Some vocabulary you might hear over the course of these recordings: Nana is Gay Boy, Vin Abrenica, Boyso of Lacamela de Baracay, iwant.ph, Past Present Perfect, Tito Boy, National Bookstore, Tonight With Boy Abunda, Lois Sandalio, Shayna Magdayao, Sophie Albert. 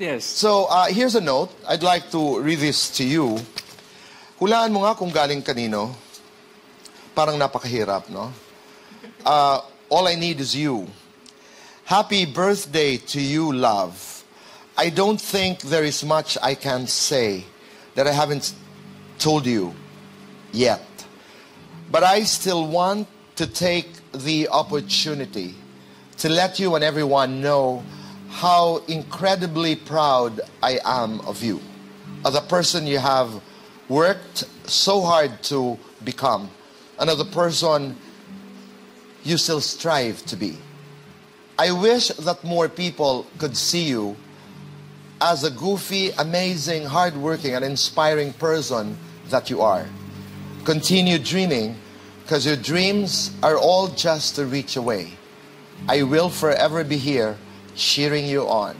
Yes. So, here's a note. I'd like to read this to you. Hulaan mo nga kung galing kanino. Parang napakahirap, no? All I need is you. Happy birthday to you, love. I don't think there is much I can say that I haven't told you yet. But I still want to take the opportunity to let you and everyone know how incredibly proud I am of you, of the person you have worked so hard to become, and of the person you still strive to be. I wish that more people could see you as a goofy, amazing, hardworking, and inspiring person that you are. Continue dreaming, because your dreams are all just a reach away. I will forever be here cheering you on.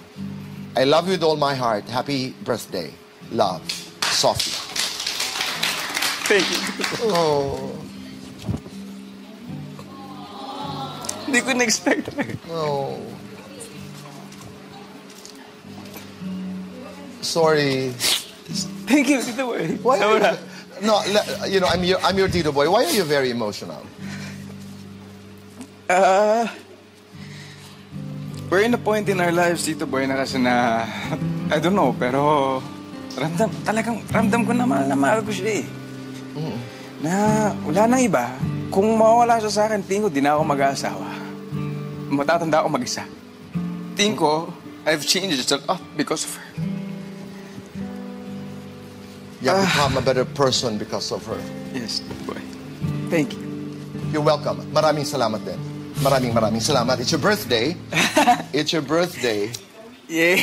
I love you with all my heart. Happy birthday. Love, Sophie. Thank you. Oh. They couldn't expect it. No. Sorry. Thank you, Tito Boy. Why are you, no, you know, I'm your Tito Boy. Why are you very emotional? We're in a point in our lives, Tito Boy, na kasi na... I don't know, pero... Talagang ramdam ko na mahal ko siya eh. Mm. Na wala nang iba. Kung mawawala siya sa akin, tingin ko, di na ako mag-aasawa. Matatanda ako mag-isa. Tingin ko, I've changed a lot because of her. You have become a better person because of her. Yes, Tito Boy. Thank you. You're welcome. Maraming salamat din. Maraming salamat. It's your birthday. It's your birthday. Yeah.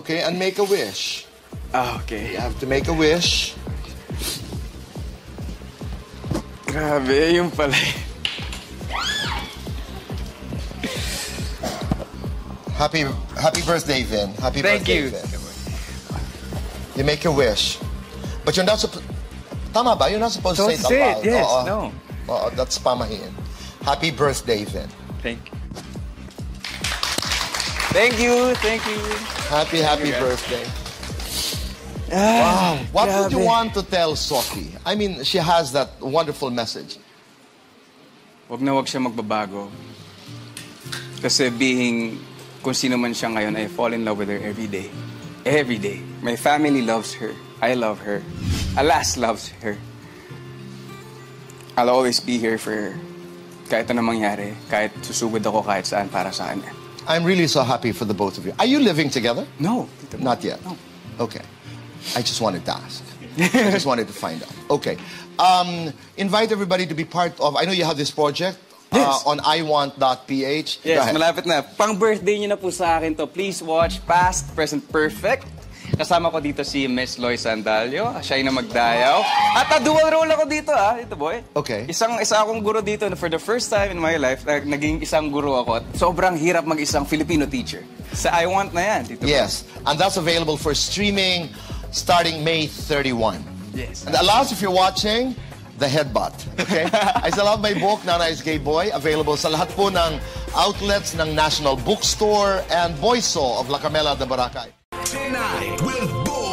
Okay, and make a wish. Okay. You have to make a wish. Grabe, yung pala. Happy birthday, Vin. Happy birthday, Vin. Thank you. You make a wish. But you're not supposed... Tama ba? You're not supposed to say it out loud. Don't say it, yes, no. Oo, that's pamahiin. Happy birthday, Vin. Thank you. Thank you, thank you. Happy birthday. Wow. What would you want to tell Sophie? I mean, she has that wonderful message. Huwag na huwag siya magbabago. Kasi being kung sino man siya ngayon, I fall in love with her every day. Every day. My family loves her. I love her. Alas loves her. I'll always be here for her. Kahit ano mangyari, kahit susugod ako kahit saan para sa kanya. I'm really so happy for the both of you. Are you living together? No. Not yet? No. Okay. I just wanted to ask. I just wanted to find out. Okay. Invite everybody to be part of... I know you have this project. Yes. On iwant.ph. Yes, malapit na. Pang-birthday niyo na po sa akin to. Please watch Past Present Perfect. Kasama ko dito si Miss Lois Sandalio, Shayna Magdayao. At dual role ako dito, Tito Boy. Okay. Isa akong guro dito. For the first time in my life, naging isang guro ako. At sobrang hirap mag-isang Filipino teacher. Sa I Want na yan, Tito Boy. Yes, and that's available for streaming starting May 31. Yes. And alas, if you're watching... The Headbutt, okay? I still have my book, Nana is Gay Boy, available sa lahat po ng outlets ng National Bookstore and Boyso of Lacamela de Baracay. Tonight with Boy.